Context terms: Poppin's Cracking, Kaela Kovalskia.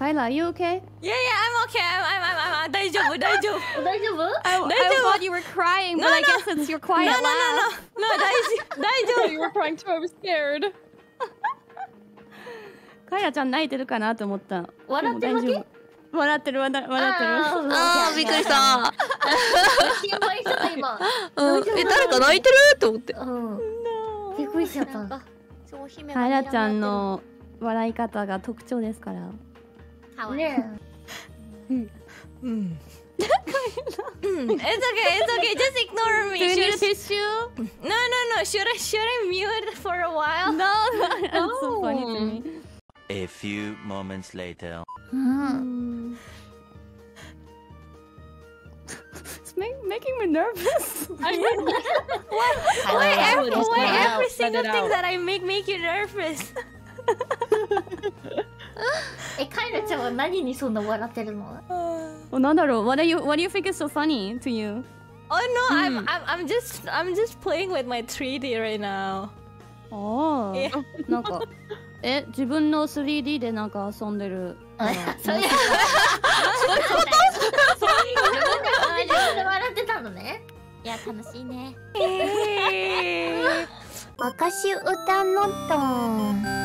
Kaela, are you okay? Yeah, I'm okay. I'm daijoubu, daijoubu. Daijoubu? I thought you were crying, but I guess it's your quiet laugh. No, daijoubu. You were crying too, I was scared. Kaela-chan, are you crying? I thought she was crying. She's laughing. Kaela-chan's 笑い方が特徴ですから。はい。うん。うん。It's okay, just ignore me. Do you need a tissue? No. Should I mute for a while? No. That's so funny to me. A few moments later. Making me nervous. Why every single thing that I make you nervous? え、カエラちゃんは何にそんな笑ってるの？お、なんだろう。What do you think is so funny to you? Oh no, I'm just playing with my 3D right now. おお。なんかえ、自分の 3D でなんか遊んでる。そういうことで笑ってたのね。いや、楽しいね。私歌のと。